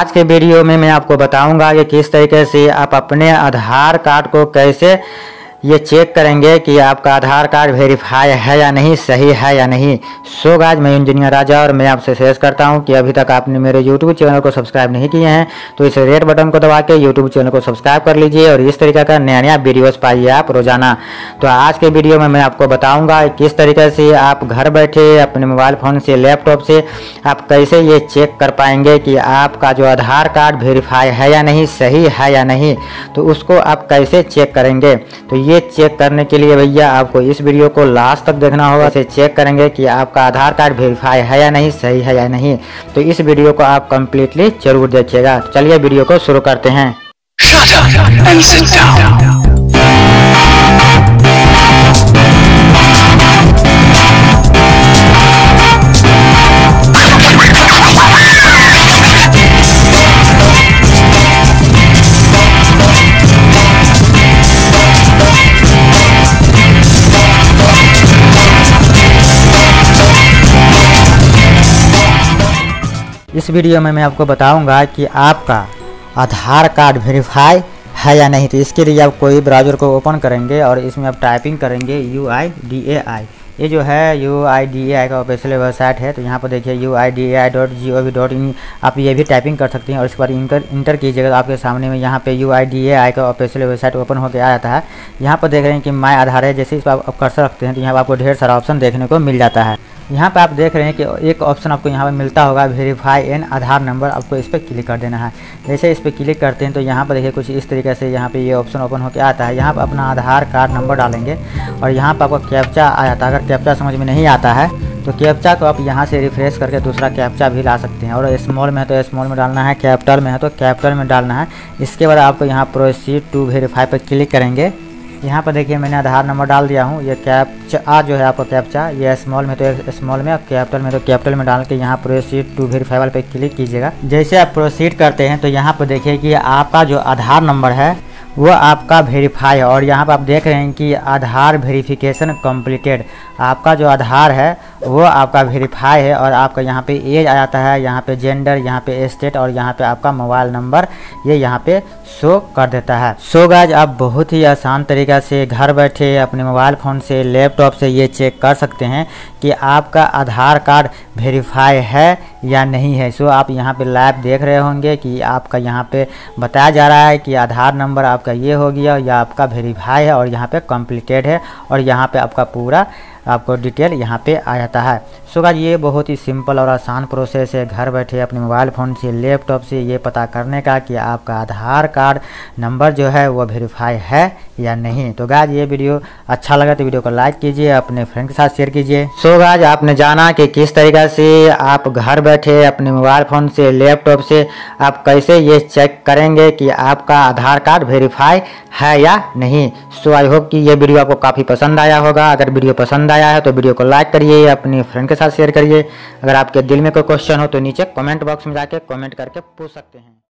आज के वीडियो में मैं आपको बताऊंगा कि किस तरीके से आप अपने आधार कार्ड को कैसे ये चेक करेंगे कि आपका आधार कार्ड वेरीफाई है या नहीं, सही है या नहीं। सो गाइस, मैं इंजीनियर राजा और मैं आपसे शेयर करता हूं कि अभी तक आपने मेरे यूट्यूब चैनल को सब्सक्राइब नहीं किए हैं तो इस रेड बटन को दबा के यूट्यूब चैनल को सब्सक्राइब कर लीजिए और इस तरीके का नया नया वीडियोज़ पाइए आप रोजाना। तो आज के वीडियो में मैं आपको बताऊँगा किस तरीके से आप घर बैठे अपने मोबाइल फ़ोन से, लैपटॉप से आप कैसे ये चेक कर पाएंगे कि आपका जो आधार कार्ड वेरीफाई है या नहीं, सही है या नहीं। तो उसको आप कैसे चेक करेंगे, तो ये चेक करने के लिए भैया आपको इस वीडियो को लास्ट तक देखना होगा। इसे चेक करेंगे कि आपका आधार कार्ड वेरीफाई है या नहीं, सही है या नहीं। तो इस वीडियो को आप कंप्लीटली जरूर देखिएगा। चलिए वीडियो को शुरू करते हैं। इस वीडियो में मैं आपको बताऊंगा कि आपका आधार कार्ड वेरीफाई है या नहीं। तो इसके लिए आप कोई ब्राउज़र को ओपन करेंगे और इसमें आप टाइपिंग करेंगे UIDAI। ये जो है UIDAI का ऑफिशियल वेबसाइट है। तो यहाँ पर देखिए UIDAI.gov.in, आप ये भी टाइपिंग कर सकते हैं और इस पर इंटर कीजिएगा तो आपके सामने में यहाँ पे UIDAI का ऑफिशियल वेबसाइट ओपन होकर आ जाता है। यहाँ पर देख रहे हैं कि माय आधार है, जैसे इस पर आप कर्सर रखते हैं तो यहाँ पर आपको ढेर सारा ऑप्शन देखने को मिल जाता है। यहाँ पे आप देख रहे हैं कि एक ऑप्शन आपको यहाँ पे मिलता होगा वेरीफाई एन आधार नंबर, आपको इस पर क्लिक कर देना है। जैसे इस पर क्लिक करते हैं तो यहाँ पर देखिए कुछ इस तरीके से यहाँ पे ये ऑप्शन ओपन होकर आता है। यहाँ पर अपना आधार कार्ड नंबर डालेंगे और यहाँ पर आपको कैप्चा आ जाता है। अगर कैप्चा समझ में नहीं आता है तो कैप्चा को आप यहाँ से रिफ्रेश करके दूसरा कैप्चा भी ला सकते हैं। और स्मॉल में है तो स्मॉल में डालना है, कैपिटल में है तो कैपिटल में डालना है। इसके बाद आपको यहाँ प्रोसीड टू वेरीफाई पर क्लिक करेंगे। यहाँ पर देखिए मैंने आधार नंबर डाल दिया हूँ। ये कैप्चा जो है आपका कैप्चा, ये स्मॉल में तो स्मॉल में और कैपिटल में तो कैपिटल में डाल के यहाँ प्रोसीड टू वेरीफाइबल पे क्लिक कीजिएगा। जैसे आप प्रोसीड करते हैं तो यहाँ पर देखिए कि आपका जो आधार नंबर है वो आपका वेरीफाई है और यहाँ पर आप देख रहे हैं कि आधार वेरीफिकेशन कंप्लीटेड, आपका जो आधार है वो आपका वेरीफाई है। और आपका यहाँ पे एज आ जाता है, यहाँ पे जेंडर, यहाँ पे स्टेट और यहाँ पे आपका मोबाइल नंबर, ये यहाँ पे शो कर देता है। सो गाइस, आप बहुत ही आसान तरीक़ा से घर बैठे अपने मोबाइल फ़ोन से, लैपटॉप से ये चेक कर सकते हैं कि आपका आधार कार्ड वेरीफाई है या नहीं है। सो आप यहाँ पे लाइव देख रहे होंगे कि आपका यहाँ पे बताया जा रहा है कि आधार नंबर आपका ये हो गया या आपका वेरीफाई है और यहाँ पे कंप्लीटेड है और यहाँ पे आपका पूरा आपको डिटेल यहाँ पे आ जाता है। सो गाइस, ये बहुत ही सिंपल और आसान प्रोसेस है घर बैठे अपने मोबाइल फ़ोन से, लैपटॉप से ये पता करने का कि आपका आधार कार्ड नंबर जो है वो वेरीफाई है या नहीं। तो गाइस, ये वीडियो अच्छा लगा तो वीडियो को लाइक कीजिए, अपने फ्रेंड के साथ शेयर कीजिए। सो गाइस, आपने जाना कि किस तरीक़े से आप घर बैठे अपने मोबाइल फ़ोन से, लैपटॉप से आप कैसे ये चेक करेंगे कि आपका आधार कार्ड वेरीफाई है या नहीं। सो आई होप कि ये वीडियो आपको काफ़ी पसंद आया होगा। अगर वीडियो पसंद आया है तो वीडियो को लाइक करिए, अपने फ्रेंड के साथ शेयर करिए। अगर आपके दिल में कोई क्वेश्चन हो तो नीचे कमेंट बॉक्स में जाके कमेंट करके पूछ सकते हैं।